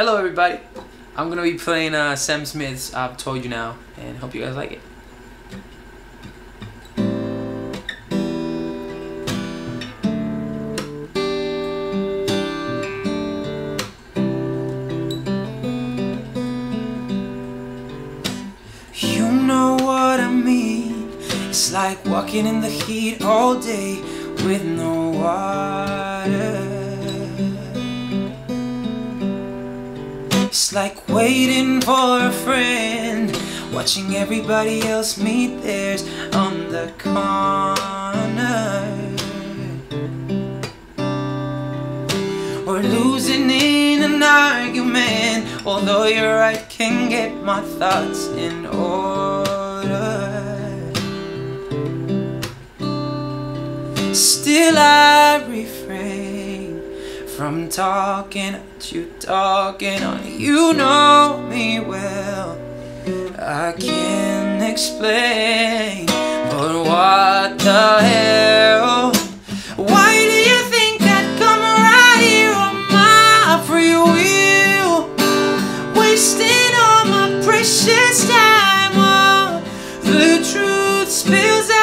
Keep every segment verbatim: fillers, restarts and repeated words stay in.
Hello everybody, I'm going to be playing uh, Sam Smith's I've Told You Now, and hope you guys like it. You know what I mean, it's like walking in the heat all day with no water. It's like waiting for a friend, watching everybody else meet theirs on the corner. Or losing in an argument, although you're right, can get my thoughts in order. Still I refrain from talking at you, talking on you. You know me well, I can't explain, but what the hell? Why do you think I'd come right here on my free will, wasting all my precious time on the truth spills out?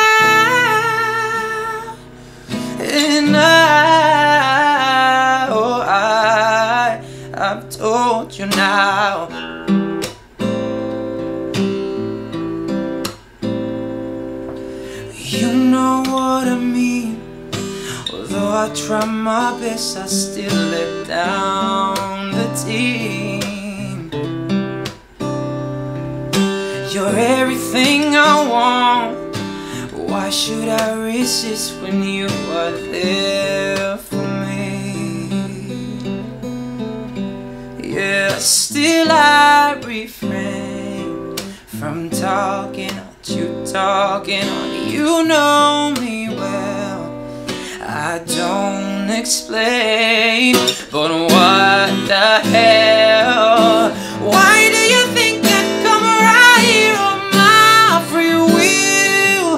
And I I've told you now. You know what I mean, although I try my best, I still let down the team. You're everything I want, but why should I resist when you are there for me? Yeah, still I refrain from talking at you, talking on you. Know me well, I don't explain, but what the hell? Why do you think I'd come right here on my free will,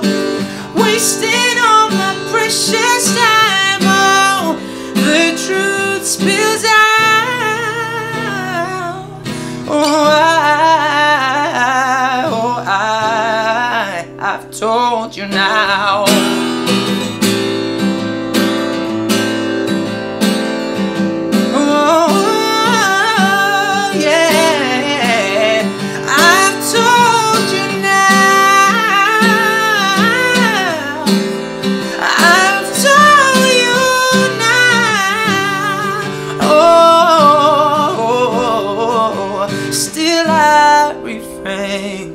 wasting all my precious time? Oh, the truth spills out. I've told you now. Oh, yeah, I've told you now. I've told you now. Oh, still I refrain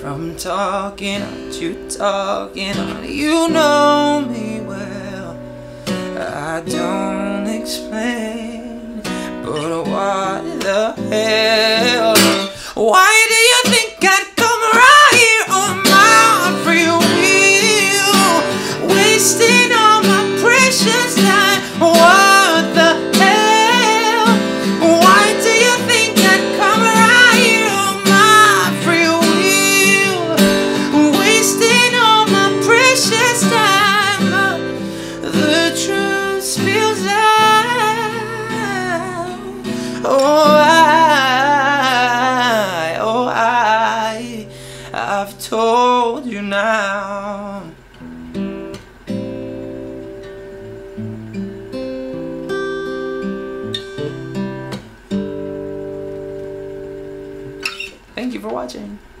from talking at you, talking on you. Know me well, I don't explain, but what the hell? Why do you think I'd come right here on my free will, wasting all my precious time? What the hell? Why do you think I'd come right here on my free will, wasting all my precious time? The truth spills out. Oh, I, oh, I, I've told you now. Thank you for watching.